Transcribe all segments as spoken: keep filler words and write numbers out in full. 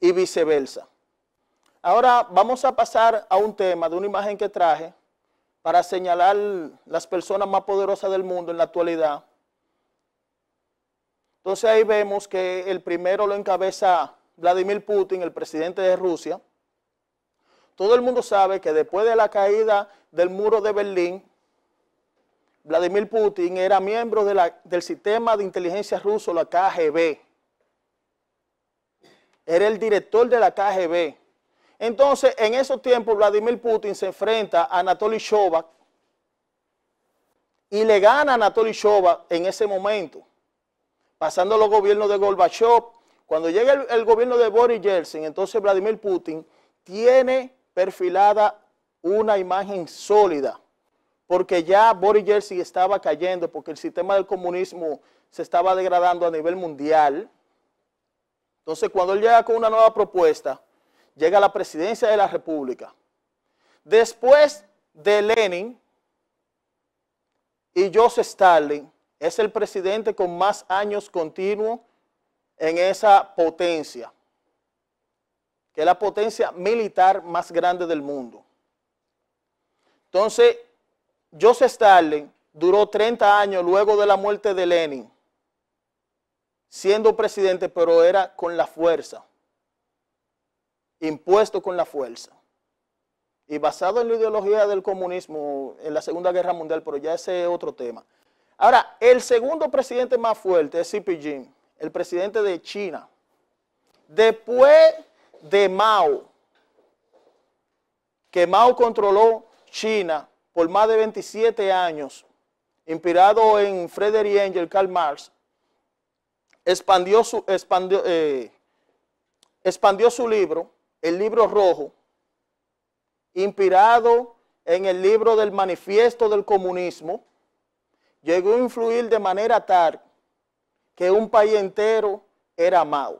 y viceversa. Ahora vamos a pasar a un tema de una imagen que traje para señalar las personas más poderosas del mundo en la actualidad. Entonces ahí vemos que el primero lo encabeza Vladimir Putin, el presidente de Rusia. Todo el mundo sabe que después de la caída del muro de Berlín, Vladimir Putin era miembro de la, del sistema de inteligencia ruso, la K G B. Era el director de la K G B. Entonces, en esos tiempos, Vladimir Putin se enfrenta a Anatoly Chubais y le gana a Anatoly Chubais en ese momento, pasando los gobiernos de Gorbachev. Cuando llega el, el gobierno de Boris Yeltsin, entonces Vladimir Putin tiene perfilada una imagen sólida, porque ya Boris Yeltsin estaba cayendo, porque el sistema del comunismo se estaba degradando a nivel mundial. Entonces, cuando él llega con una nueva propuesta, llega a la presidencia de la República. Después de Lenin y Joseph Stalin, es el presidente con más años continuos en esa potencia, que es la potencia militar más grande del mundo. Entonces, Joseph Stalin duró treinta años luego de la muerte de Lenin, siendo presidente, pero era con la fuerza, impuesto con la fuerza, y basado en la ideología del comunismo en la Segunda Guerra Mundial, pero ya ese es otro tema. Ahora, el segundo presidente más fuerte es Xi Jinping, el presidente de China. Después de Mao, que Mao controló China por más de veintisiete años, inspirado en Frederick Engel, Karl Marx, expandió su, expandió, eh, expandió su libro, el libro rojo, inspirado en el libro del manifiesto del comunismo, llegó a influir de manera tal que un país entero era Mao.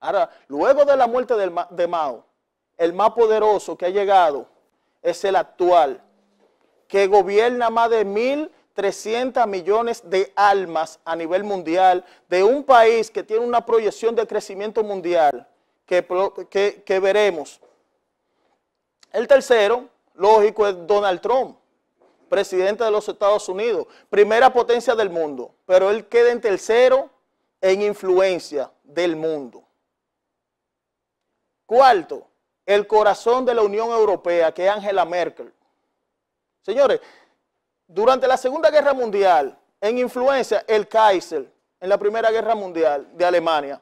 Ahora, luego de la muerte de Mao, el más poderoso que ha llegado es el actual, que gobierna más de mil trescientos millones de almas a nivel mundial, de un país que tiene una proyección de crecimiento mundial que, que, que veremos. El tercero, lógico, es Donald Trump, presidente de los Estados Unidos, primera potencia del mundo, pero él queda en tercero en influencia del mundo. Cuarto, el corazón de la Unión Europea, que es Angela Merkel. Señores, durante la Segunda Guerra Mundial, en influencia, el Kaiser, en la Primera Guerra Mundial de Alemania.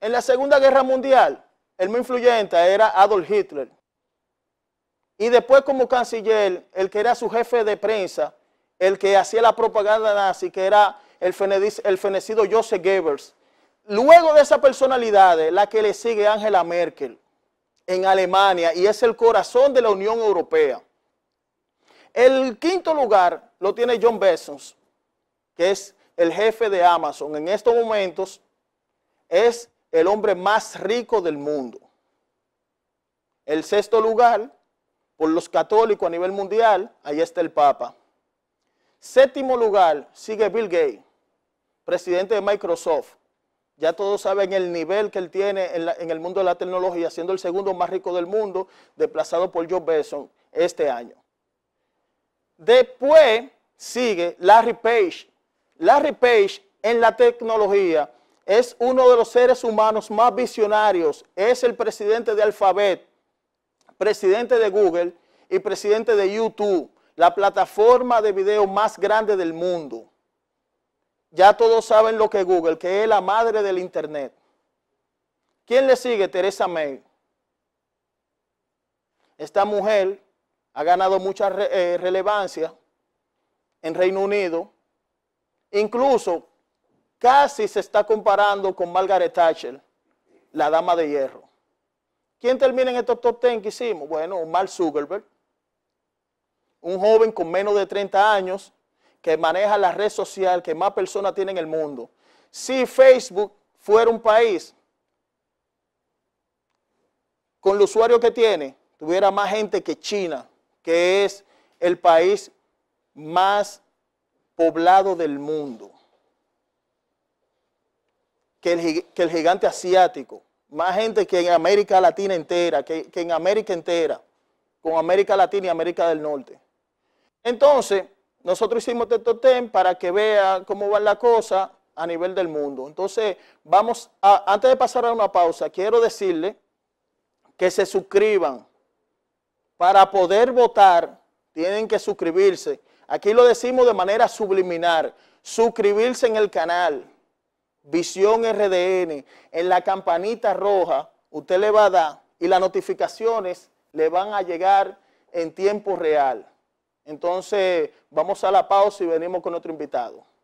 En la Segunda Guerra Mundial, el más influyente era Adolf Hitler. Y después, como canciller, el que era su jefe de prensa, el que hacía la propaganda nazi, que era el fenecido Joseph Goebbels. Luego de esas personalidades, la que le sigue Angela Merkel en Alemania, y es el corazón de la Unión Europea. El quinto lugar lo tiene Jeff Bezos, que es el jefe de Amazon. En estos momentos es el hombre más rico del mundo. El sexto lugar, por los católicos a nivel mundial, ahí está el Papa. Séptimo lugar sigue Bill Gates, presidente de Microsoft. Ya todos saben el nivel que él tiene en, la, en el mundo de la tecnología, siendo el segundo más rico del mundo, desplazado por Jeff Bezos este año. Después sigue Larry Page. Larry Page en la tecnología es uno de los seres humanos más visionarios. Es el presidente de Alphabet, presidente de Google y presidente de YouTube, la plataforma de video más grande del mundo. Ya todos saben lo que es Google, que es la madre del Internet. ¿Quién le sigue? Teresa May. Esta mujer ha ganado mucha re, eh, relevancia en Reino Unido. Incluso casi se está comparando con Margaret Thatcher, la dama de hierro. ¿Quién termina en estos top ten que hicimos? Bueno, Mark Zuckerberg, un joven con menos de treinta años, que maneja la red social que más personas tiene en el mundo. Si Facebook fuera un país, con el usuario que tiene, tuviera más gente que China, que es el país más poblado del mundo, que el, que el gigante asiático, más gente que en América Latina entera, que, que en América entera, con América Latina y América del Norte. Entonces, nosotros hicimos este totem para que vean cómo van las cosas a nivel del mundo. Entonces, vamos a, antes de pasar a una pausa, quiero decirle que se suscriban. Para poder votar, tienen que suscribirse. Aquí lo decimos de manera subliminal. Suscribirse en el canal Visión R D N, en la campanita roja, usted le va a dar y las notificaciones le van a llegar en tiempo real. Entonces, vamos a la pausa y venimos con otro invitado.